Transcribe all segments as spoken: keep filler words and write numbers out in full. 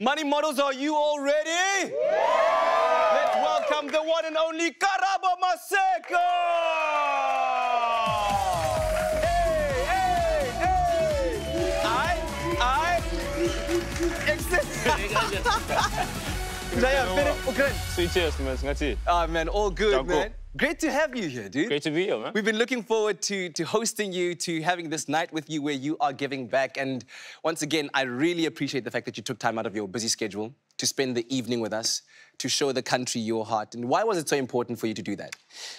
Money Models, are you all ready? Yeah. Let's welcome the one and only Karabo Maseko! Hey, hey, hey! I, I... Exist! Ah, man, all good, man. Great to have you here, dude. Great to be here, man. We've been looking forward to, to hosting you, to having this night with you where you are giving back. And once again, I really appreciate the fact that you took time out of your busy schedule to spend the evening with us, to show the country your heart. And why was it so important for you to do that?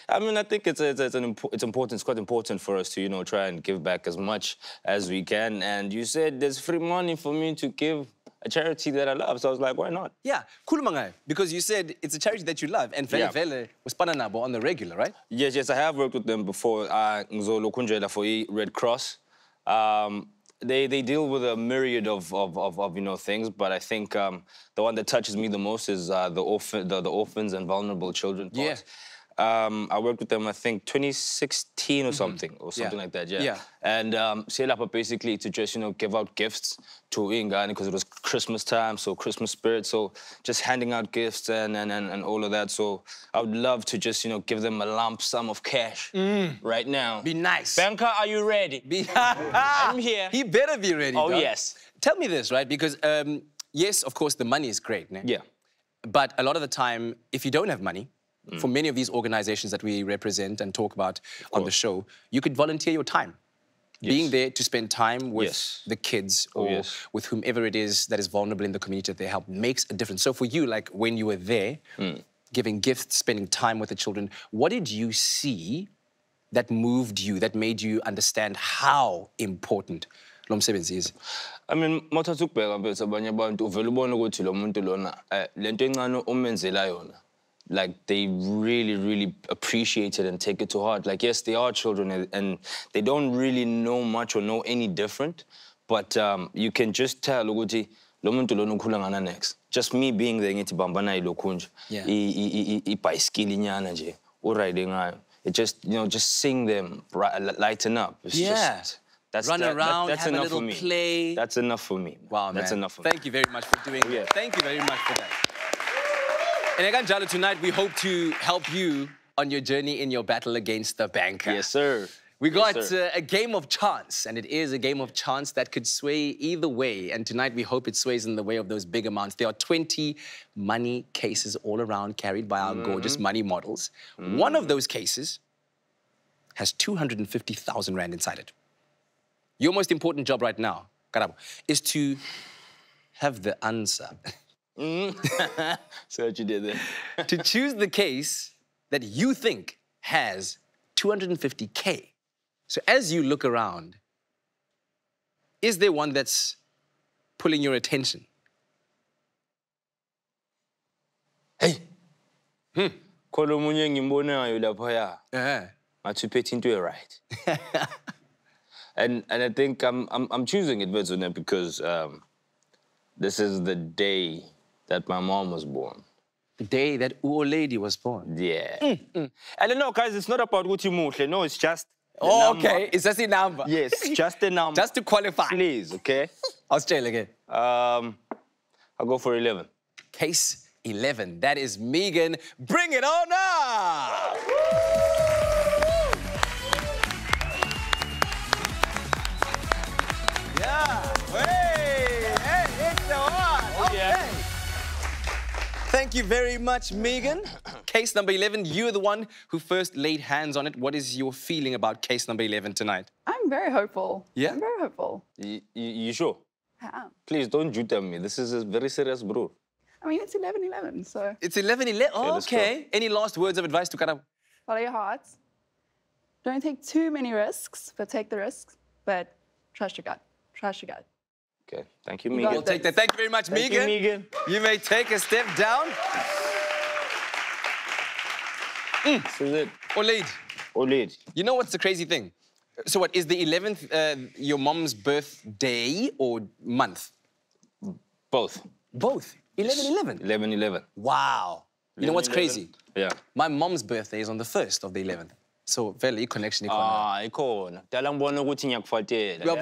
I mean, I think it's, it's, it's, an impo it's important, it's quite important for us to, you know, try and give back as much as we can. And you said there's free money for me to give a charity that I love, so I was like, why not? Yeah, Kulumangai, because you said it's a charity that you love, and Vele yeah. Vele was Pananabo on the regular, right? Yes, yes, I have worked with them before. Uh, Ngzolo Kunjela for Red Cross. Um, they they deal with a myriad of of, of, of you know things, but I think um, the one that touches me the most is uh, the orphan the, the orphans and vulnerable children part. Yeah. Um, I worked with them, I think, twenty sixteen or something, mm-hmm. or something yeah. like that, yeah. yeah. And um, Selapa basically to just, you know, give out gifts to Ingani because it was Christmas time, so Christmas spirit, so just handing out gifts and, and, and, and all of that. So I would love to just, you know, give them a lump sum of cash mm. right now. Be nice. Banker, are you ready? Be I'm here. He better be ready, Oh, dog. Yes. Tell me this, right, because, um, yes, of course, the money is great, né? Yeah. But a lot of the time, if you don't have money, Mm. for many of these organizations that we represent and talk about on the show, you could volunteer your time. Yes. Being there to spend time with yes. the kids or oh, yes. with whomever it is that is vulnerable in the community that they help makes a difference. So for you, like when you were there, mm. giving gifts, spending time with the children, what did you see that moved you, that made you understand how important lomsebenzi is? I mean, mawuthathukubheka manje abanye abantu uvela ubone ukuthi lo muntu lona lento encane omenzela yona. Like, they really, really appreciate it and take it to heart. Like, yes, they are children and, and they don't really know much or know any different, but um, you can just tell, Luguti, Lomuntu Lonu Kulangana next. Just me being there, Ngiti Bambana Ilokunj, Ipaskilinyanaji, Uraiding. It just, you know, just seeing them lighten up. It's yeah. just. That's Run that, around, that, that's have enough a little for me. Play. That's enough for me. Wow, man. That's enough for Thank me. Thank you very much for doing yeah. that. Thank you very much for that. And Eganjalo, tonight we hope to help you on your journey in your battle against the banker. Yes, sir. We got yes, sir. Uh, a game of chance, and it is a game of chance that could sway either way. And tonight we hope it sways in the way of those big amounts. There are twenty money cases all around carried by our mm-hmm. gorgeous money models. Mm-hmm. One of those cases has two hundred fifty thousand rand inside it. Your most important job right now, Karabo, is to have the answer. Mm. See what you did there. To choose the case that you think has two hundred fifty K. So as you look around, is there one that's pulling your attention? Hey. Hmm. Kolomunye ngimbonayo lapha ya. Ngathi uphethe into e right. And and I think I'm I'm I'm choosing it Vetsona because um, this is the day that my mom was born. The day that old lady was born? Yeah. Mm, mm. I don't know, guys, it's not about what you move. No, it's just Oh, number. Okay. It's just a number. Yes, just a number. Just to qualify. Please, okay? I'll stay again. Um, I'll go for eleven. Case eleven. That is Megan. Bring it on up! Yeah. Hey. Thank you very much, Megan. Case number eleven, you're the one who first laid hands on it. What is your feeling about case number eleven tonight? I'm very hopeful. Yeah? I'm very hopeful. Y you sure? I am. Please, don't jute at me. This is a very serious bro. I mean, it's eleven eleven, so... It's eleven eleven? Oh, OK. Any last words of advice to Karabo? Follow your heart. Don't take too many risks, but take the risks. But trust your gut. Trust your gut. Okay, thank you, Megan. We'll take that. Thank you very much, Megan. Thank you, Megan. You may take a step down. Mm. This is it. Oled. Oled. You know what's the crazy thing? So what, is the eleventh uh, your mom's birthday or month? Both. Both? eleven eleven? eleven eleven. Wow. eleven, you know what's eleven? Crazy? Yeah. My mom's birthday is on the first of the eleventh. So Vele, i connection ikona. Ah, ikona. Dalambona ukuthi ngiyakufadela.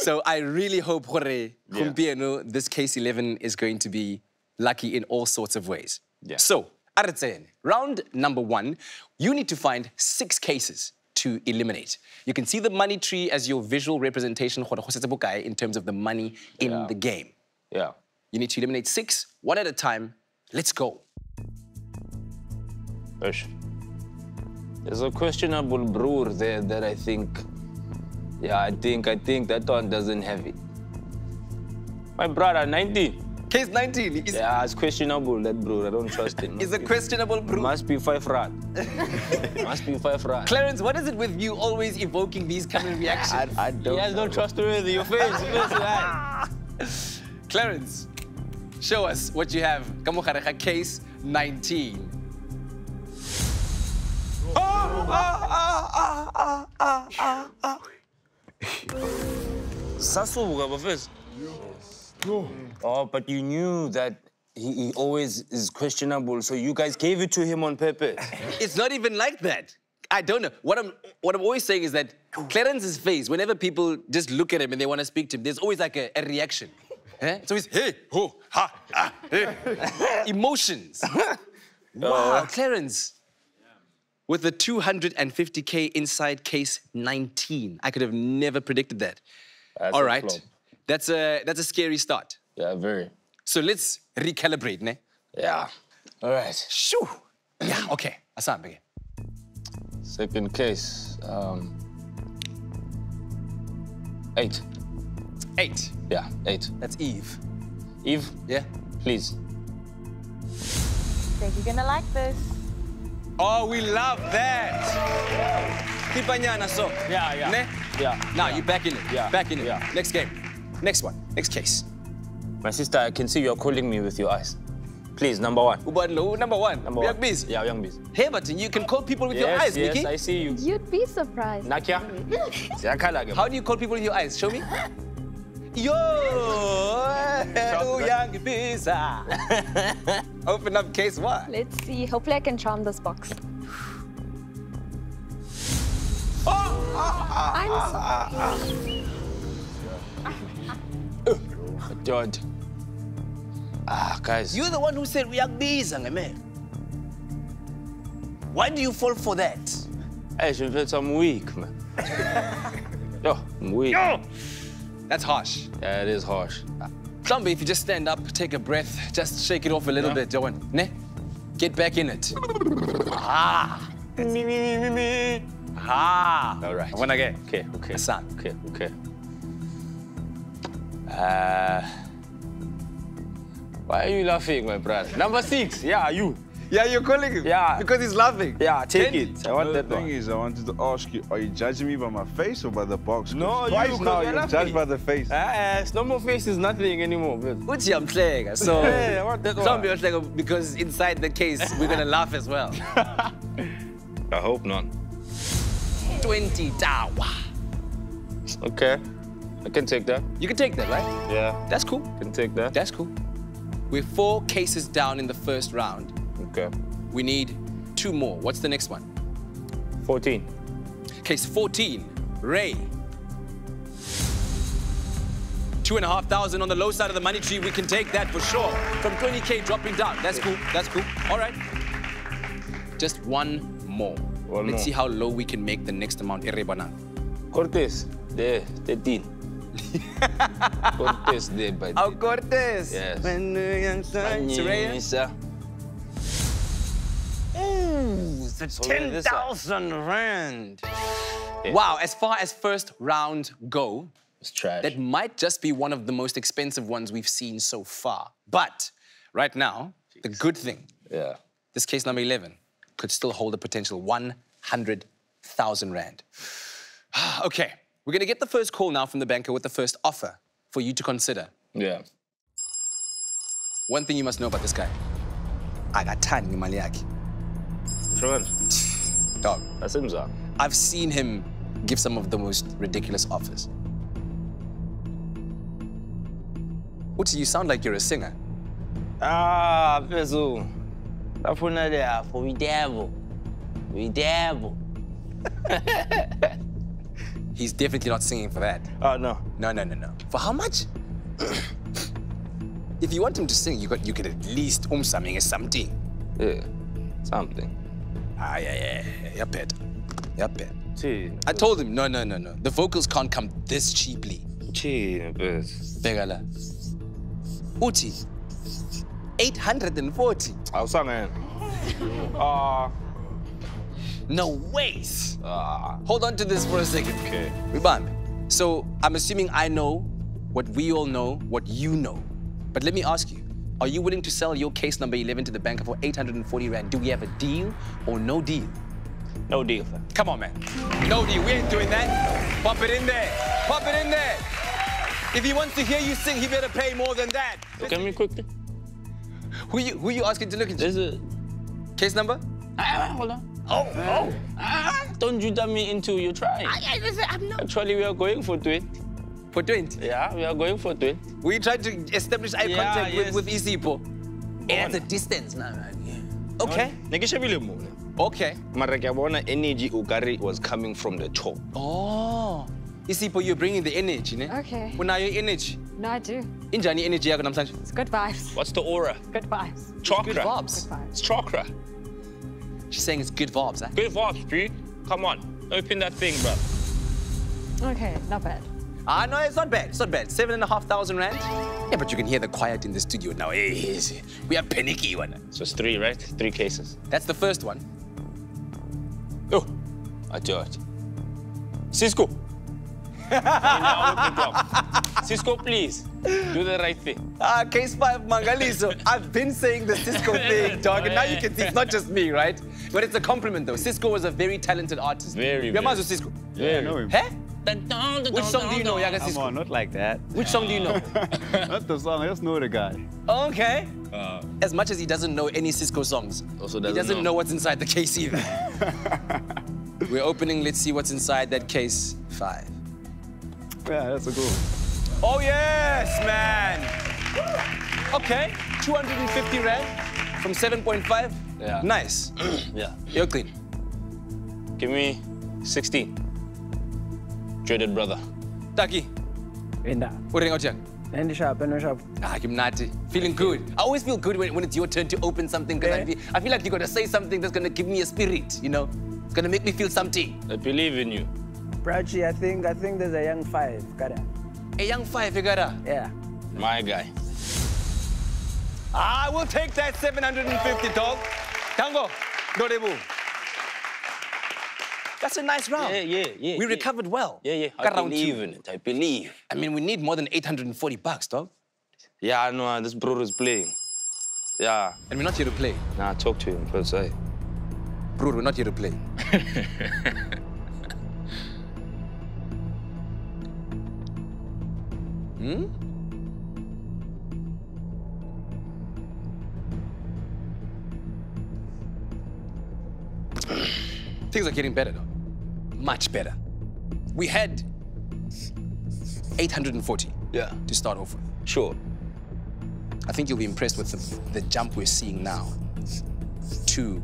So I really hope gore kumpieno this case eleven is going to be lucky in all sorts of ways. Yeah. So, Artsen, round number one, you need to find six cases to eliminate. You can see the money tree as your visual representation in terms of the money in yeah. the game. Yeah. You need to eliminate six, one at a time. Let's go. There's a questionable brewer there that I think, yeah, I think, I think that one doesn't have it. My brother, nineteen. Case nineteen. Is yeah, it's questionable, that brewer. I don't trust him. It's a questionable brewer. Must be five rand. Must be five rand. Clarence, what is it with you always evoking these kind of reactions? I, I don't. He has no trustworthy. Your face, your face. Clarence, show us what you have. Kamogareja case nineteen. Oh, ah, ah, ah, ah, ah, ah. No. Oh, but you knew that he, he always is questionable, so you guys gave it to him on purpose. It's not even like that. I don't know. What I'm, what I'm always saying is that Clarence's face, whenever people just look at him and they want to speak to him, there's always like a, a reaction. Huh? So he's, hey, ho, ha, ah, hey. Emotions. Wow, uh, Clarence. Yeah. With the two hundred fifty K inside case nineteen. I could have never predicted that. That's all right. Flop. That's a, that's a scary start. Yeah, very. So let's recalibrate, ne? Yeah. All right. Shoo! Yeah, okay. Asam, begin. Second case. Um, eight. Eight? Yeah, eight. That's Eve. Eve? Yeah. Please. I think you're gonna like this. Oh, we love that! Tipanyana, so. Yeah, yeah. Ne? Yeah. Now, yeah. You're back in it. Yeah. Back in it. Yeah. Next game. Next one, next case. My sister, I can see you are calling me with your eyes. Please, number one. Ubadlo, number one. Number one. Young bees. Yeah, young bees. Hey, but you can call people with yes, your eyes, yes, Nikki. Yes, I see you. You'd be surprised. Nakia. How do you call people with your eyes? Show me. Yo! Hello, young bees. Open up case one. Let's see. Hopefully, I can charm this box. Oh, ah, I'm sorry. George. Ah, guys. You're the one who said we are bees, Angame. Why do you fall for that? Hey, she said I'm weak, man. Yo, I'm weak. Yo! That's harsh. Yeah, it is harsh. Plumby, if you just stand up, take a breath, just shake it off a little yeah. bit, Joan. Ne? Get back in it. Ah! Me, me, me, me, me. Ah! All right. I want again. Okay, okay. Asam. Okay, okay. Uh, why are you laughing, my brother? Number six, yeah, you. Yeah, you're calling him. Yeah. Because he's laughing. Yeah, take Ten. it. I want no, that The thing one. is, I wanted to ask you, are you judging me by my face or by the box? No, twice you, now, you're, you're judged by the face. Ah, no more face is nothing anymore. Uchi, I'm playing. So, yeah, I want that one. Because inside the case, we're going to laugh as well. I hope not. twenty Dawa. Okay. I can take that. You can take that, right? Yeah. That's cool. Can take that. That's cool. We're four cases down in the first round. Okay. We need two more. What's the next one? fourteen. Case fourteen, Ray. Two and a half thousand on the low side of the money tree. We can take that for sure. From twenty K dropping down. That's cool. That's cool. All right. Just one more. One Let's more. see how low we can make the next amount. Erebana. Cortes. There, thirteen. Cortes de Baita. Oh, Cortes. Yes. Suraya. Ooh, that's ten thousand rand. Yeah. Wow, as far as first round go, it's trash. That might just be one of the most expensive ones we've seen so far. But right now, Jeez. the good thing, yeah. this case number eleven could still hold a potential one hundred thousand rand. Okay. We're going to get the first call now from the banker with the first offer for you to consider. Yeah. One thing you must know about this guy. Agatani Maliaki. Insurance. Dog. That's him, sir. I've seen him give some of the most ridiculous offers. Uti, you sound like you're a singer. Ah, Pesu. That's what I do for the devil. We devil. He's definitely not singing for that. Oh, uh, no. No, no, no, no. For how much? If you want him to sing, you got you could at least um something is something. Yeah, something. Ah, yeah, yeah, yeah, yeah, pet. Yeah, pet. I told him, no, no, no, no. The vocals can't come this cheaply. Begala. Uti. eight hundred forty. I'll sing it. Ah. No ways. Uh, Hold on to this for a second. Okay. We bond. So I'm assuming I know what we all know, what you know. But let me ask you, are you willing to sell your case number eleven to the banker for eight hundred forty rand? Do we have a deal or no deal? No deal. Come on, man. No deal. We ain't doing that. Pop it in there. Pop it in there. If he wants to hear you sing, he better pay more than that. Look at me quickly. Who you who you asking to look at you? There's a... Case number? Uh, hold on. Oh, oh. Uh, Don't you dump me into your try. I, I, I'm not... Actually, we are going for twenty. For twenty? Yeah, we are going for twenty. We tried to establish eye yeah, contact yes. with, with Isipo. It's a distance now, man. Yeah. Okay. No. Okay. Maragabona energy Ugari was coming from the top. Oh. Isipo, you're bringing the energy, ne? Okay. Well, now your energy. No, I do. Injani energy, it's good vibes. What's the aura? Good vibes. Chakra. Good vibes. Good vibes. It's chakra. She's saying it's good vibes, eh? Good vibes, dude. Come on, open that thing, bro. Okay, not bad. Ah, no, it's not bad. It's not bad. Seven and a half thousand rand. Yeah, but you can hear the quiet in the studio now. Hey, we are panicky one. So it's three, right? Three cases. That's the first one. Oh, I do it. Cisco. Cisco, please. Do the right thing. Ah, case five, Mangaliso. I've been saying the Cisco thing, dog, and now you can see it's not just me, right? But it's a compliment, though. Cisco was a very talented artist. Very, very. Yamazu Cisco. Yeah, I know him. Hey? Which song do you know, Yaga Cisco? Come on, not like that. Which song do you know? Not the song, I just know the guy. Okay. Uh, as much as he doesn't know any Cisco songs, also doesn't he doesn't know. know what's inside the case either. We're opening, let's see what's inside that case five. Yeah, that's a good one. Oh, yes, man. Okay, two hundred fifty rand from seven point five. Yeah. Nice. Yeah. You're clean. Give me sixteen. Dreaded brother. Taki. Enda. What are you doing? Enda shop, enda shop. Ah, I'm not. Feeling good. I always feel good when, when it's your turn to open something because yeah. I, feel, I feel like you got to say something that's going to give me a spirit, you know? It's going to make me feel something. I believe in you. Brachi, I think, I think there's a young five. Got it. A young five, you got her? Yeah. My guy. I will take that seven hundred fifty, dog. Tango, Dorebu. That's a nice round. Yeah, yeah, yeah. We yeah. recovered well. Yeah, yeah. I believe in it. I believe. I mean, we need more than eight hundred forty bucks, dog. Yeah, I know. This brother is playing. Yeah. And we're not here to play. Nah, talk to him first, eh? Bro, we're not here to play. Hmm? Things are getting better, though. Much better. We had eight hundred forty yeah. to start off with. Sure. I think you'll be impressed with the, the jump we're seeing now to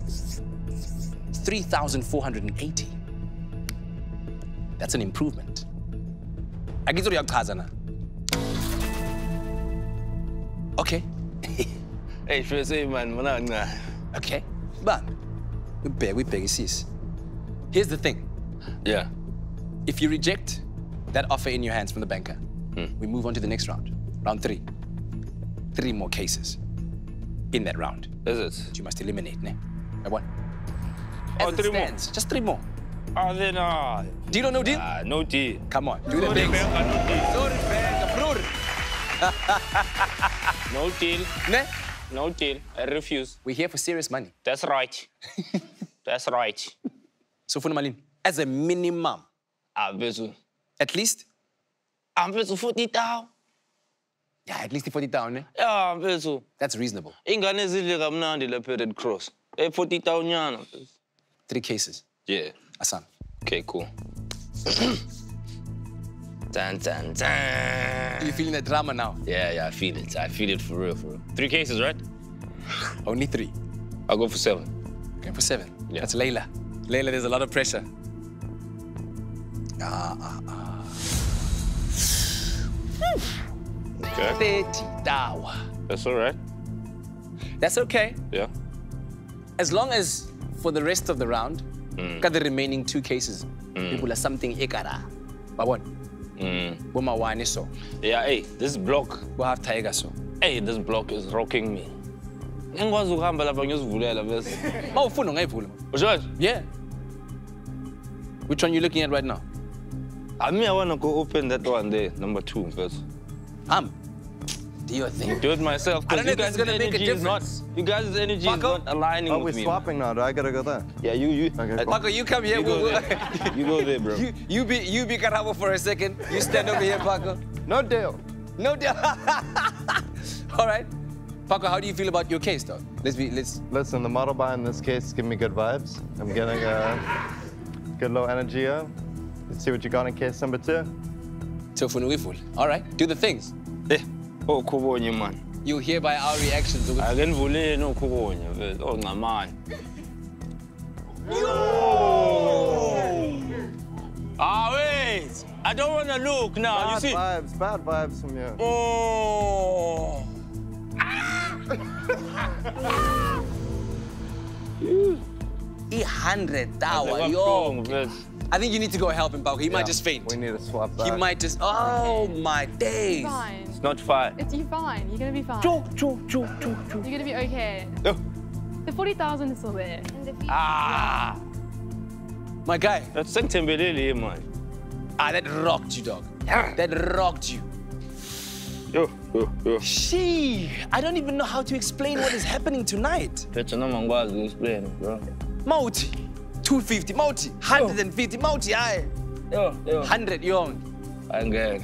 three thousand four hundred eighty. That's an improvement. Okay. Hey, should I say, man, nah. Okay. But we pay, we pay, sis. Here's the thing. Yeah. If you reject that offer in your hands from the banker, hmm. we move on to the next round. Round three. Three more cases in that round. Is it? That you must eliminate, ne? I won. As oh, it three stands, more. Just three more. Oh, then, uh, deal or no deal? Uh, no deal. Come on, do the big. No deal. Ne? No deal. I refuse. We're here for serious money. That's right. That's right. So, Funamalin, as a minimum. Ah, Bezu. At least? Ah, Bezu, forty thousand. Yeah, at least forty thousand, eh? Yeah, Bezu. That's reasonable. In Ghana, I'm Red Cross. forty thousand. Three cases. Yeah. Asan. Okay, cool. Dun, dun, dun. Are you feeling the drama now? Yeah, yeah, I feel it. I feel it for real, for real. Three cases, right? Only three. I'll go for seven. Going for seven? Yeah. That's Layla. Leila, there's a lot of pressure. Ah, ah, ah. Okay. thirty dawa. That's all right. That's okay. Yeah. As long as for the rest of the round, mm. got the remaining two cases, mm. people are something ekara. Babon. Mm. Boma wani so. Yeah, hey, this block. We have tiger so. Hey, this block is rocking me. Ngwazo kuhamba lapha ngiyozivula bese. Mawufuna ngayivula. George? Yeah. Which one are you looking at right now? I mean, I want to go open that one there, number two first. Um, do your thing. Do it myself, because you guys' energy is not, you guys' energy is not aligning with me. Oh, we're swapping now. Do I gotta go there? Yeah, you, you. Okay, Marco, you come here. You go there, you go there bro. You, you be, you be Karabo for a second. You stand over here, Marco. No deal. No deal. All right. Paco, how do you feel about your case, though? Let's be, let's... Listen, the model buy in this case give me good vibes. I'm getting a good low energy here. Let's see what you got in case number two. All right, do the things. Oh, Kubonya, man. You hear by our reactions. I don't believe no Kubonya. Oh, my man. Ah, wait. I don't want to look now, you see? Bad vibes, bad vibes from you. Oh. one hundred thousand, yo. I think you need to go help him, Pauke. He yeah, might just faint. We need to swap that. He might just. Oh okay. My days! It's fine. It's not fine. It's you fine. You're gonna be fine. Chuk, chuk, chuk, chuk, chuk. You're gonna be okay. No. The forty thousand is still there. The ah! My guy. That's Sentembelele, man. Ah, that rocked you, dog. Yeah. That rocked you. Yo, yo, yo. She, I don't even know how to explain what is happening tonight. That's no man was explaining, bro. Mauti, two fifty, Mauti, one hundred fifty, Mauti, aye. Yo, yo. one hundred, you own. I'm good.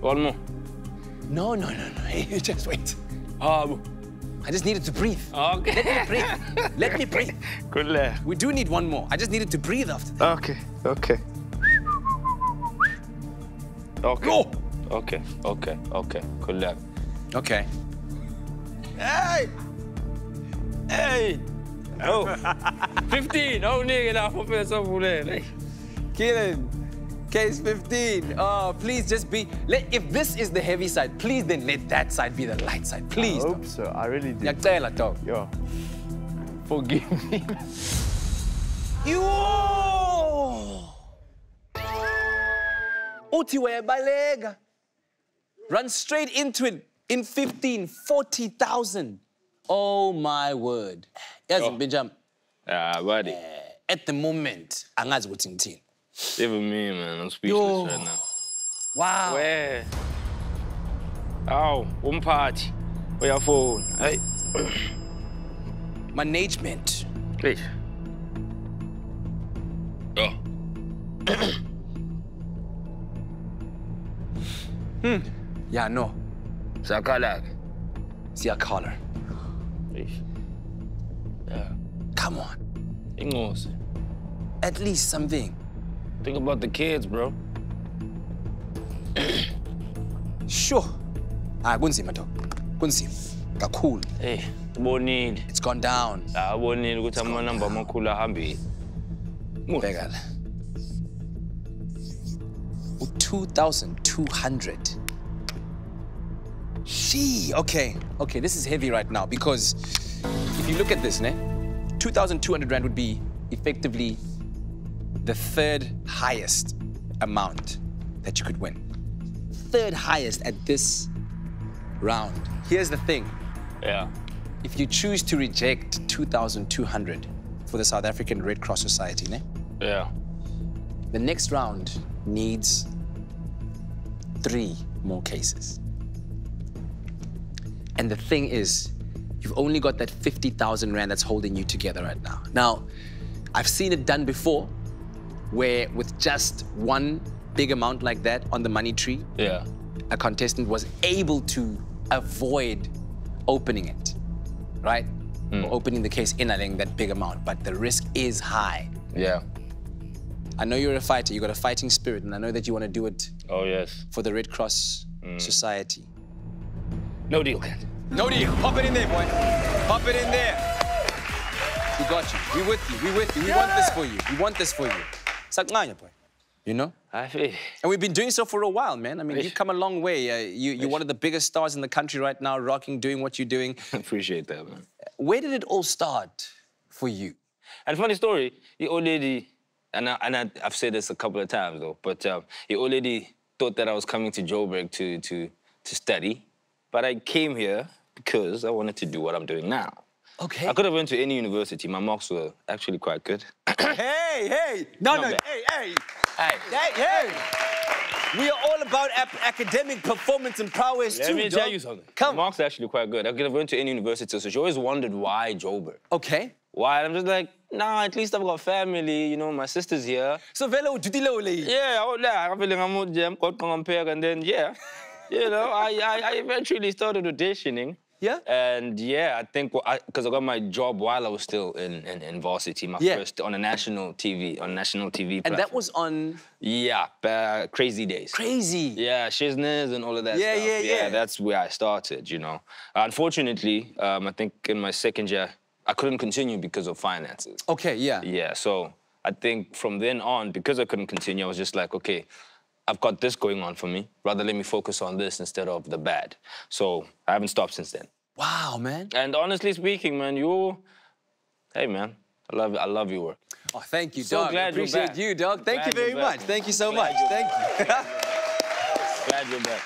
One more. No, no, no, no. You just wait. Um, I just needed to breathe. Okay. Let me breathe. Let me breathe. Good luck. We do need one more. I just needed to breathe after that. Okay, okay. Okay. Yo. Okay, okay, okay. Good luck. Okay. Hey! Hey! No. fifteen. Oh, nigga, now for Professor Killing. Case fifteen. Oh, please just be. Let, if this is the heavy side, please then let that side be the light side. Please. I hope so. I really do. Yaktela, dog. Yo. Forgive me. You. Utiwe balega. Run straight into it in fifteen, forty thousand. Oh my word. Yes, oh. Benjamin. Ah, buddy. Uh, at the moment, I'm not watching team. Even me, man. I'm speechless Yo. Right now. Wow. Where? Ow, one party. Where your phone? Hey. Management. Please. Oh. Hmm. Yeah, no. Sakala. See a collar. Yeah. Come on. Ingos. At least something. Think about the kids, bro. Sure. Ah, kunzi mato. Kunzi. Kakul. Hey, won't need. It's gone down. I won't need. It's gone down. Makula hambi. Begal. two thousand two hundred. She, okay, okay, this is heavy right now because if you look at this, ne, two thousand two hundred rand would be effectively the third highest amount that you could win. Third highest at this round. Here's the thing. Yeah. If you choose to reject two thousand two hundred for the South African Red Cross Society, ne? Yeah. The next round needs three more cases. And the thing is, you've only got that fifty thousand rand that's holding you together right now. Now, I've seen it done before, where with just one big amount like that on the money tree, yeah, a contestant was able to avoid opening it, right? Mm. Or opening the case in allowing that big amount, but the risk is high. Yeah. I know you're a fighter, you've got a fighting spirit, and I know that you want to do it oh, yes. for the Red Cross mm. Society. No deal. No deal. Pop it in there, boy. Pop it in there. We got you. We with you. We with you. We yeah. want this for you. We want this for you. Saknanya, boy. You know? I feel. And we've been doing so for a while, man. I mean, you've come a long way. Uh, you, you're one of the biggest stars in the country right now, rocking, doing what you're doing. Appreciate that, man. Where did it all start for you? And funny story, he already, and, I, and I, I've said this a couple of times, though, but um, he already thought that I was coming to Joburg to, to, to study. But I came here because I wanted to do what I'm doing now. Okay. I could have went to any university. My marks were actually quite good. hey, hey! No, no, hey, hey, hey! Hey, hey! We are all about academic performance and prowess too, Let me tell you something. Come. My marks are actually quite good. I could have went to any university, so she always wondered why Joburg. Okay. Why? I'm just like, nah, at least I've got family, you know, my sister's here. So, Vele, did you leave? Yeah, I was like, I'm going to and then, yeah. You know, I, I, I eventually started auditioning. Yeah. And yeah, I think because well, I, I got my job while I was still in, in, in varsity, my yeah. first on a national T V, on national T V platform. And that was on? Yeah, uh, Crazy Days. Crazy? Yeah, Shizners and all of that yeah, stuff. Yeah, yeah, yeah. That's where I started, you know. Unfortunately, um, I think in my second year, I couldn't continue because of finances. Okay, yeah. Yeah, so I think from then on, because I couldn't continue, I was just like, okay, I've got this going on for me. Rather, let me focus on this instead of the bad. So I haven't stopped since then. Wow, man. And honestly speaking, man, you... Hey, man, I love, I love your work. Oh, thank you, so dog. So glad you're back. Appreciate you, dog. Thank glad you very much. Thank you so glad much. Thank you. Glad you're back.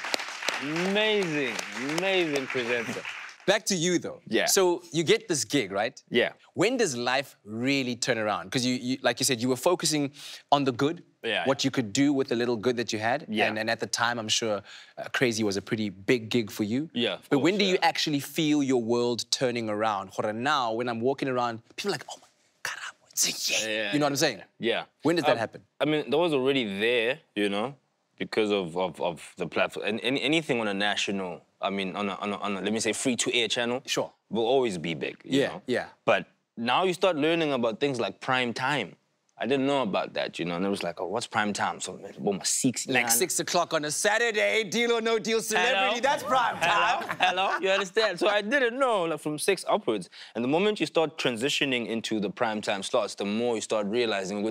Amazing, amazing presenter. Back to you, though. Yeah. So you get this gig, right? Yeah. When does life really turn around? Because, you, you, like you said, you were focusing on the good, yeah, what yeah. you could do with the little good that you had. Yeah. And, and at the time, I'm sure uh, Crazy was a pretty big gig for you. Yeah, But course, when do yeah. you actually feel your world turning around? Now, when I'm walking around, people are like, oh, my Karabo, it's a yeah. yeah. You know what I'm saying? Yeah. When did that um, happen? I mean, that was already there, you know, because of, of, of the platform. And, and anything on a national... I mean, on a, on, a, on a, let me say, free-to-air channel, sure, will always be big, you yeah, know? Yeah, But now you start learning about things like prime time. I didn't know about that, you know? And it was like, oh, what's prime time? So, boom, six, nine. Like six o'clock on a Saturday, Deal or No Deal Celebrity, hello? That's prime time. Hello, hello, you understand? So I didn't know, like, from six upwards. And the moment you start transitioning into the prime time slots, the more you start realizing,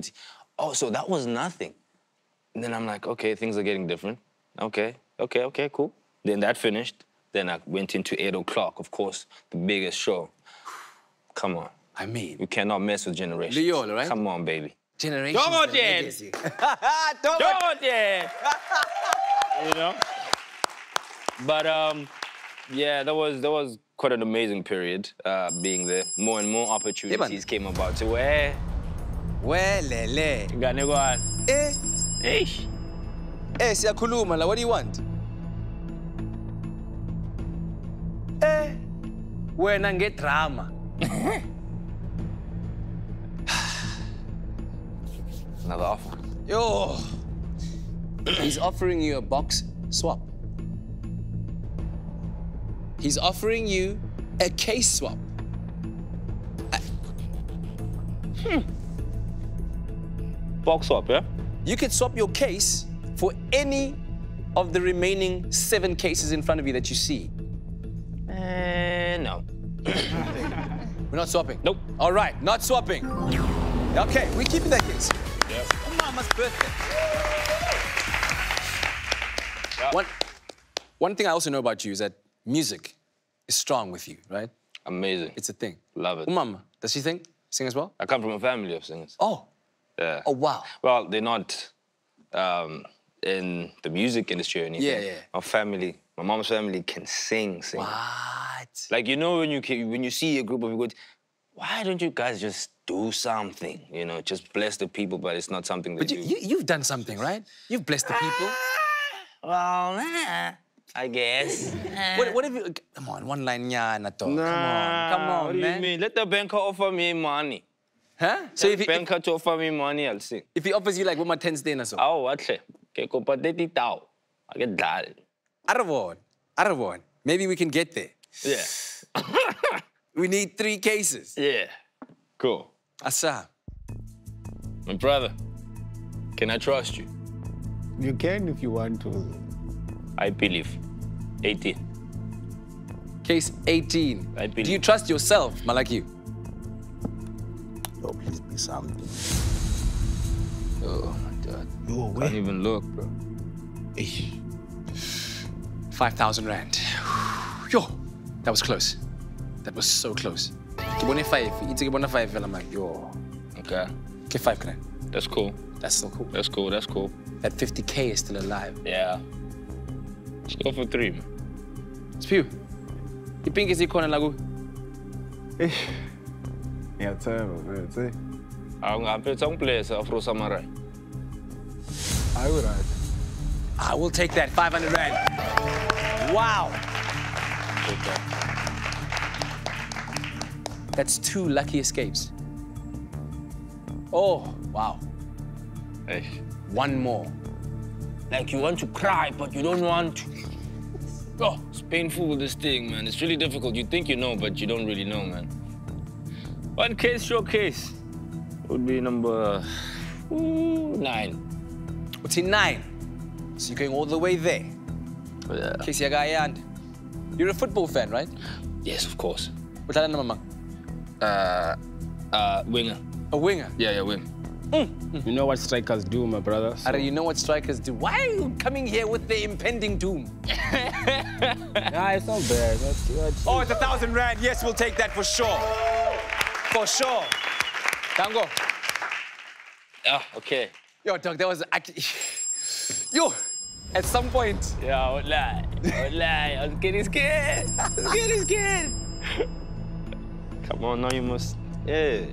oh, so that was nothing. And then I'm like, okay, things are getting different. Okay, okay, okay, cool. Then that finished. Then I went into eight o'clock, of course, the biggest show. Come on. I mean... You cannot mess with Generations. Leola, right? Come on, baby. Generations Don't legacy. Don't Don't You know? But, um, yeah, that was, that was quite an amazing period, uh, being there. More and more opportunities came about to where... Where, lele? Ganegwan. Eh? Eh? Eh, siyakhuluma la, what do you want? When I get drama. Another offer. Yo. He's offering you a box swap. He's offering you a case swap. I... Hmm. Box swap, yeah? You could swap your case for any of the remaining seven cases in front of you that you see. Uh, no. We're not swapping? Nope. All right, not swapping. Okay, we're keeping that case. Yep. Oh, Mama's birthday. Yep. One, one thing I also know about you is that music is strong with you, right? Amazing. It's a thing. Love it. Oh, Mama, does she think, sing as well? I come from a family of singers. Oh. Yeah. Oh, wow. Well, they're not um, in the music industry or anything. Yeah, yeah. Our family... My mom's family can sing, sing. What? Like, you know, when you can, when you see a group of people, why don't you guys just do something? You know, just bless the people, but it's not something that but you, you... You've done something, right? You've blessed the people. well, nah, I guess. what, what have you... Come on, one line, yeah, nah, come on, come on, what man. What do you mean? Let the banker offer me money. Huh? So if the banker if, to offer me money, I'll sing. If he offers you, like, one more ten days or so? Oh, what's it? Okay, go, but they did that. I get that. Aravon, Aravon. Maybe we can get there. Yeah. We need three cases. Yeah. Cool. Asa. My brother, can I trust you? You can if you want to. I believe. eighteen. Case eighteen. I believe. Do you trust yourself, Malaki? something. Oh my God. Yo, where? Can't even look, bro. Eish. five thousand rand. Yo, that was close. That was so close. five. It's five. I'm like, yo. Okay. Get five grand. That's cool. That's still cool. That's cool. That's cool. That fifty K is still alive. Yeah. Let's go for three. It's few. You think it's the corner lagu? Eh. Yeah, terrible. Really. I'm gonna play some place Afro Samurai. I would. I will take that five hundred rand. Wow. That's two lucky escapes. Oh, wow. Hey. One more. Like you want to cry, but you don't want to. Oh, it's painful with this thing, man. It's really difficult. You think you know, but you don't really know, man. One case, showcase. Would be number ooh, nine. What's in nine? So you're going all the way there. Yeah. Casey Agayand. You're a football fan, right? Yes, of course. What's that number, man? Uh, uh, winger. A winger? Yeah, yeah, winger. Mm. You know what strikers do, my brother. So. Arre, you know what strikers do. Why are you coming here with the impending doom? Nah, it's not bad. That's, that's oh, it's a thousand rand. Yes, we'll take that for sure. For sure. Tango. Ah, oh, okay. Yo, dog, that was. Yo, at some point. Yeah, I won't lie. I won't lie. I was getting scared. I was getting scared. Come on, now you must. Yeah.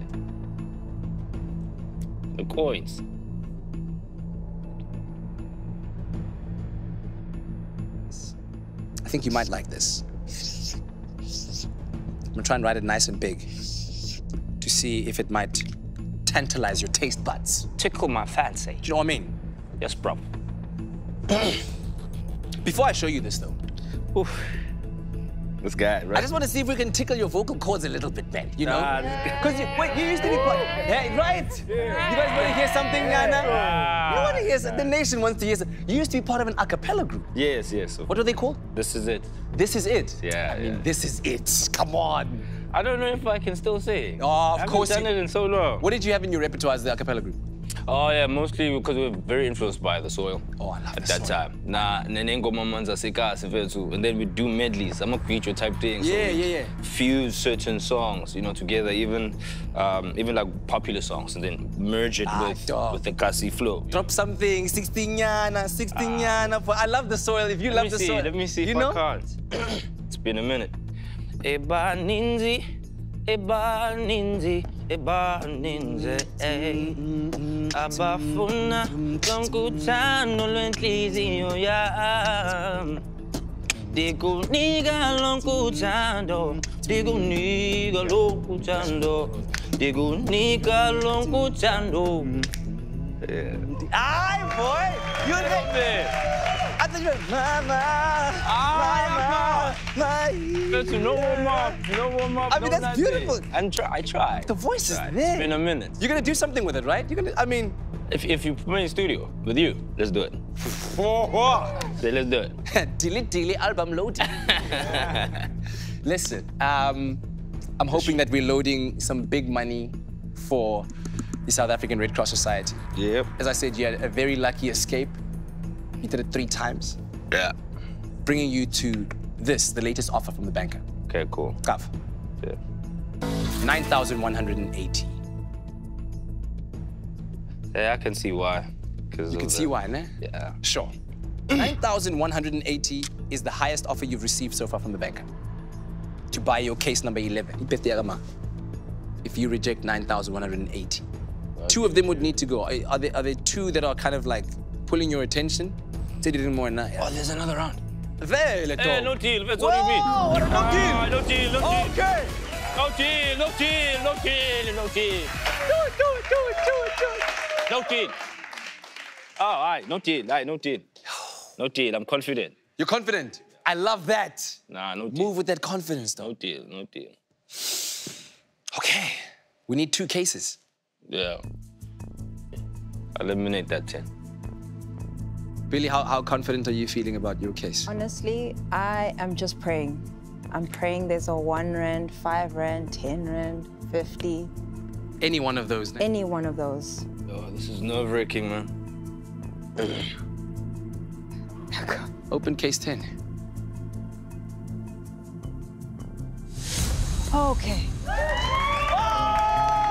The coins. I think you might like this. I'm gonna try and write it nice and big to see if it might tantalize your taste buds. Tickle my fancy. Do you know what I mean? Yes, bro. Before I show you this, though. Oof. This guy, right? I just want to see if we can tickle your vocal cords a little bit, man. You know? Because nah, wait, you used to be part. Yeah, right? Yeah. You guys want to hear something, Nana? Yeah. You want to hear something? The nation wants to hear something. You used to be part of an a cappella group. Yes, yes. What were they called? This Is It. This Is It? Yeah, I mean, yeah. This is it. Come on. I don't know if I can still sing. Oh, of I course. I haven't done you... it in so long. What did you have in your repertoire as the a cappella group? Oh, yeah, mostly because we were very influenced by the soil. Oh, I love at the that soil. Time. Nah, and then we do medleys. I'm a creature type thing. So yeah, yeah, yeah. Fuse certain songs, you know, together, even um, even like popular songs, and then merge it ah, with, with the Kasi flow. Drop something, sixteen yana, sixteen yana. Ah. I love the soil. If you let love the see, soil, let me see. You if know? I can't. It's been a minute. Eba ninzi, eba ninzi. Ebaninze, eh? Abafuna, longkutano lentliziyo ya. Diguniga longkutando, diguniga longkutando, diguniga longkutando. Aye, boy, you love it. I think you're mama. Listen, no warm up, no warm up. I mean, no that's beautiful. Day. And try, I try. The voice is right. There. It's been a minute. You're gonna do something with it, right? You're gonna, I mean, if if you put me in the studio with you, let's do it. Say, let's do it. Dilly dilly album loading. Listen, um, I'm hoping that we're loading some big money for the South African Red Cross Society. Yep. As I said, you had a very lucky escape. You did it three times. Yeah. Bringing you to. This, the latest offer from the banker. Okay, cool. Kav. Yeah. nine thousand one hundred eighty. Yeah, I can see why. You can see the... why, ne? Yeah. Sure. nine thousand one hundred eighty is the highest offer you've received so far from the banker. To buy your case number eleven. If you reject nine thousand one hundred eighty. Okay. Two of them would need to go. Are, are, there, are there two that are kind of like pulling your attention? Oh, there's another round. Vele, hey, no deal, that's what you mean. No deal. No deal, no deal. Okay. No deal, no deal, no deal, no deal. Do it, do it, do it, do it, do it. No deal. Oh, aye, no deal, aye, no deal. No deal, I'm confident. You're confident? I love that. Nah, no deal. Move with that confidence, though. No deal, no deal. Okay, we need two cases. Yeah. Eliminate that ten. Really, how, how confident are you feeling about your case? Honestly, I am just praying. I'm praying there's a one rand, five rand, ten rand, fifty. Any one of those? Then? Any one of those. Oh, this is nerve-wracking, man. Open case ten. Okay.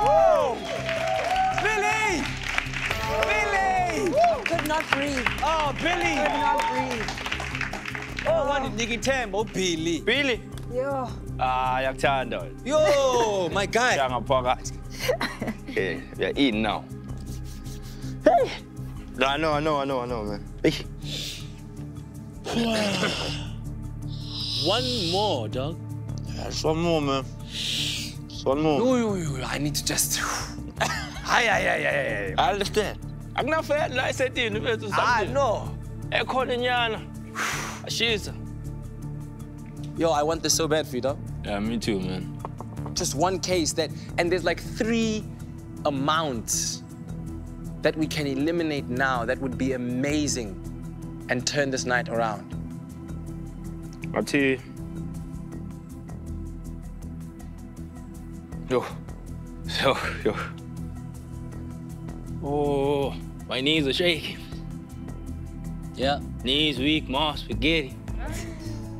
Woo! Billy! Billy! Woo! Could not breathe. Oh, Billy! Could not breathe. Oh, what did Nikki Tambo? Billy. Billy? Yo. Ah, you're tired. Yo, my guy. Hey, you're eating now. Hey! I know, I know, I know, I know, man. Hey. One more, dog. Yeah, just one more, man. Just one more. No, no, no, I need to just. Aye, aye, aye, aye, aye. I understand. I'm not fair. I said you need to do something. I know. I called Nyana. She's. Yo, I want this so bad for you, dog. Yeah, me too, man. Just one case that, and there's like three amounts that we can eliminate now. That would be amazing, and turn this night around. I'll tell you. Yo, yo, yo. Oh, my knees are shaking. Yeah, knees weak, ma, spaghetti.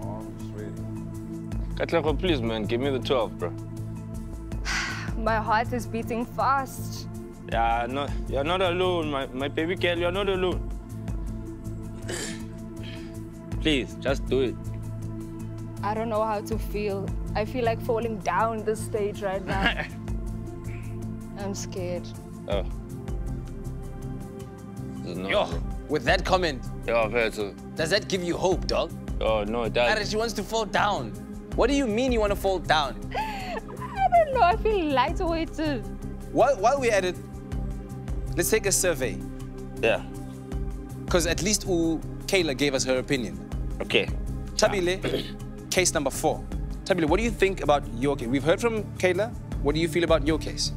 Oh, sweet. Katlego, please, man, give me the twelve, bro. My heart is beating fast. Yeah, no, you're not alone, my, my baby girl, you're not alone. Please, just do it. I don't know how to feel. I feel like falling down this stage right now. I'm scared. Oh. Yo, with that comment, yo, does that give you hope, dog? Oh, no, it doesn't. She wants to fall down. What do you mean you want to fall down? I don't know. I feel light-weighted. While, while we're at it, let's take a survey. Yeah. Because at least ooh, Kayla gave us her opinion. Okay. Tabile. Ah. Case number four. Tabile, what do you think about your case? We've heard from Kayla. What do you feel about your case?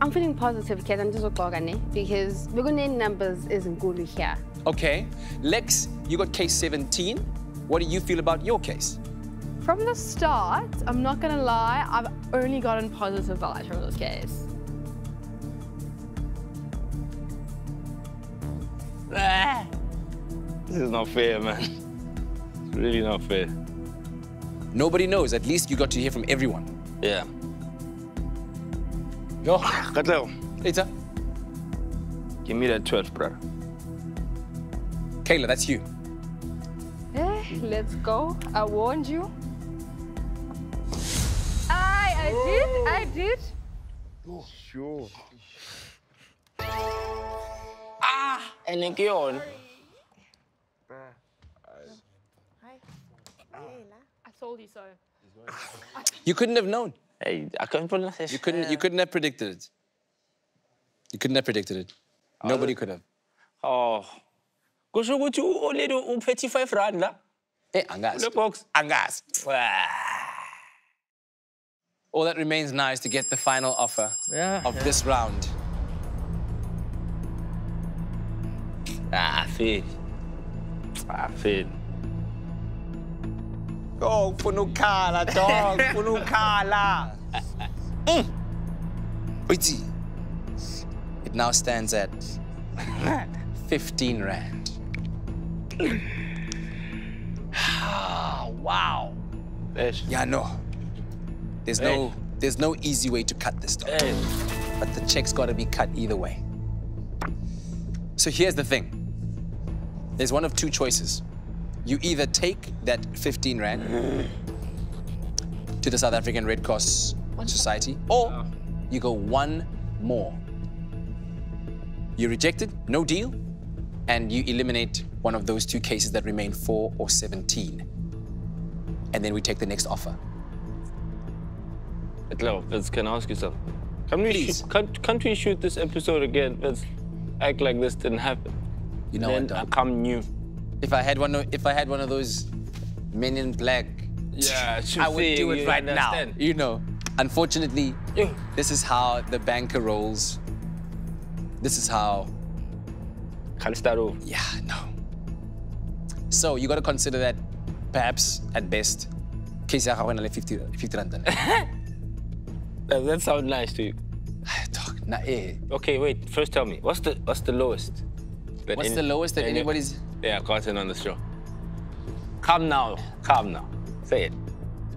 I'm feeling positive, because I'm just okay, because we're going to need numbers isn't good here. Okay. Lex, you got case seventeen. What do you feel about your case? From the start, I'm not going to lie, I've only gotten positive vibes from this case. This is not fair, man. It's really not fair. Nobody knows. At least you got to hear from everyone. Yeah. Yo, Katlego. Later. Give me that twelve, brother. Kayla, that's you. Eh, let's go. I warned you. I, I oh. did. I did. Oh, sure. Ah, and then go on. I told you so. You couldn't have known. Hey, I couldn't pronounce it. You couldn't. You couldn't have predicted it. You couldn't have predicted it. Nobody could have. Oh, go show you only do thirty-five rand lah. Eh, angas. The box, angas. All that remains now is to get the final offer yeah, of yeah. this round. Ah, fail. Ah, fail. Oh, Funukala, dog, Funukala. It now stands at fifteen rand. Wow. Yeah, no. There's no, there's no easy way to cut this, dog. But the check's got to be cut either way. So here's the thing. There's one of two choices. You either take that fifteen rand to the South African Red Cross Society, or you go one more. You reject it, no deal, and you eliminate one of those two cases that remain, four or seventeen. And then we take the next offer. Vince, can I ask you something? Can we Please. Can't, can't we shoot this episode again? Let's act like this didn't happen. You know then what, I come new. If I had one, of, if I had one of those men in black, yeah, I would do it right understand. now. You know, unfortunately, yeah. this is how the banker rolls. This is how. Can't start over. Yeah, no. So you got to consider that, perhaps at best, fifty rand. Does that sound nice to you? Na eh. Okay, wait. First, tell me what's the what's the lowest? That what's any, the lowest that any, anybody's? Yeah, gotten on the show. Come now, come now. Say it.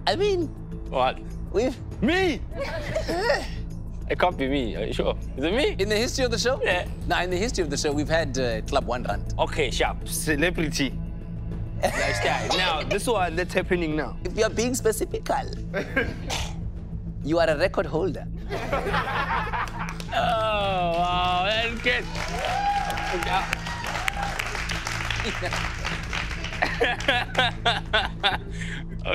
I mean, what? We've me. It can't be me. Are you sure? Is it me? In the history of the show? Yeah. No, in the history of the show, we've had uh, Club One Rand. Okay, sharp. Celebrity. Now, this one that's happening now. If you are being specific, you are a record holder. Oh, wow, that's good.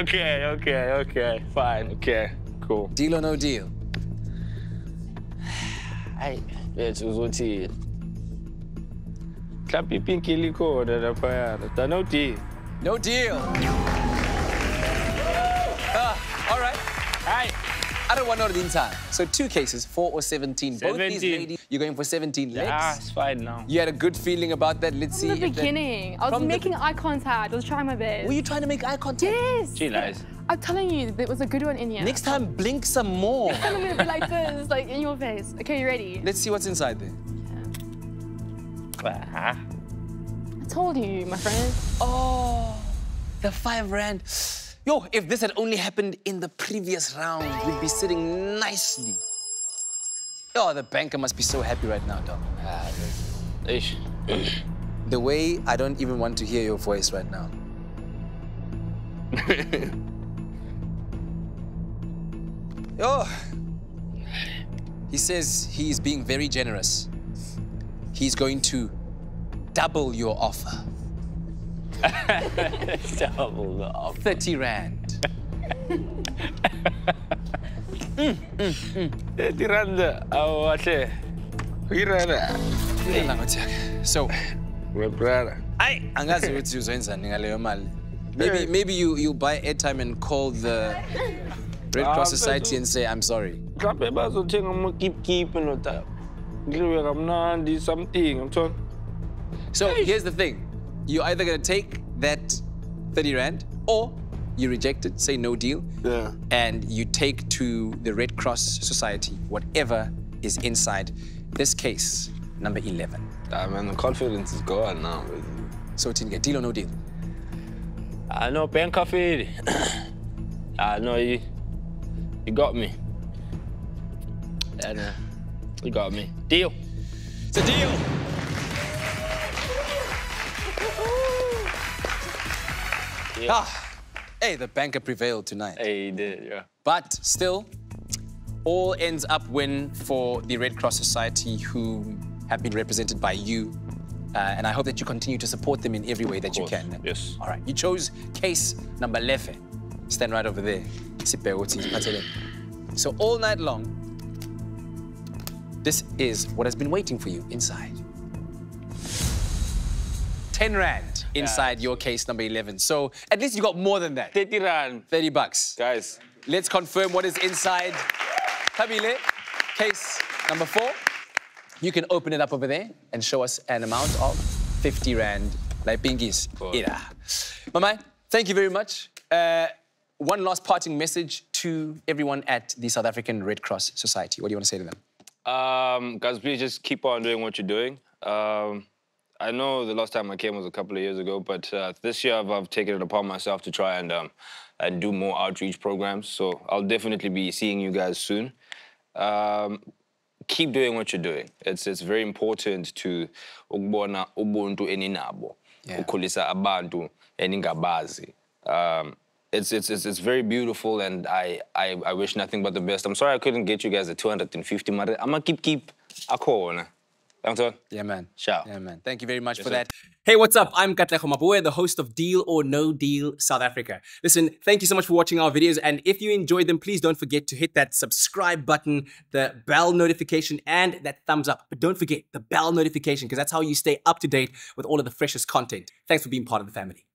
Okay, okay, okay, fine, okay, cool. Deal or no deal? I bet it was what he is. Clap your pinky liquor that I fire. No deal. No deal. Uh, all right. All right. I don't want all the entire. So two cases, four or seventeen. seventeen. Both these ladies, you're going for seventeen legs. Yeah, it's fine now. You had a good feeling about that. Let's From see. From the beginning, that... I was From making the... eye contact. I was trying my best. Were you trying to make eye contact? Yes. She lies. I'm telling you, there was a good one in here. Next time, blink some more. Next time I'm going to be like this, like in your face. Okay, you ready? Let's see what's inside there. I told you, my friend. Oh, the five rand. Yo, if this had only happened in the previous round, we'd be sitting nicely. Oh, the banker must be so happy right now, dog. Ah, ish. Ish. The way I don't even want to hear your voice right now. Yo. He says he is being very generous. He's going to double your offer. Double the offer. thirty rand. mm, mm, mm. thirty rand. Oh, what? thirty rand. So, my brother. I. Angazi uti uzoenza ningaleyo mali. Maybe maybe you you buy airtime and call the Red Cross Society and say I'm sorry. keep keep something. So here's the thing. You're either going to take that thirty rand or you reject it, say no deal, yeah. And you take to the Red Cross Society whatever is inside this case, number eleven. I mean, the confidence is gone now. So Tinga, deal or no deal? I know, pen coffee. I know, you, you got me. And, uh, you got me. Deal. It's a deal. Yeah. Ah, hey, the banker prevailed tonight. Hey, he did, yeah. But still, all ends up win for the Red Cross Society, who have been represented by you. Uh, and I hope that you continue to support them in every way that you can. Yes. All right. You chose case number eleven. Stand right over there. So all night long, this is what has been waiting for you inside. ten rand inside yeah. your case number eleven. So at least you got more than that. thirty rand. thirty bucks. Guys. Let's confirm what is inside. Kabile, case number four. You can open it up over there and show us an amount of fifty rand. Like Bingis. Ira. Mamai, thank you very much. Uh, one last parting message to everyone at the South African Red Cross Society. What do you want to say to them? Um, guys, please just keep on doing what you're doing. Um, I know the last time I came was a couple of years ago, but uh, this year I've, I've taken it upon myself to try and um, and do more outreach programs. So I'll definitely be seeing you guys soon. Um, keep doing what you're doing. It's it's very important to ukubona ubuntu eninabo, ukukhulisa abantu eningabazi. It's, it's, it's, it's very beautiful, and I, I, I wish nothing but the best. I'm sorry I couldn't get you guys the two hundred fifty. I'm gonna keep, keep a corner. Yeah, man. Ciao. Yeah, man. Thank you very much yes, for sir. that. Hey, what's up? I'm Katlego Maboe, the host of Deal or No Deal South Africa. Listen, thank you so much for watching our videos. And if you enjoyed them, please don't forget to hit that subscribe button, the bell notification, and that thumbs up. But don't forget the bell notification, because that's how you stay up to date with all of the freshest content. Thanks for being part of the family.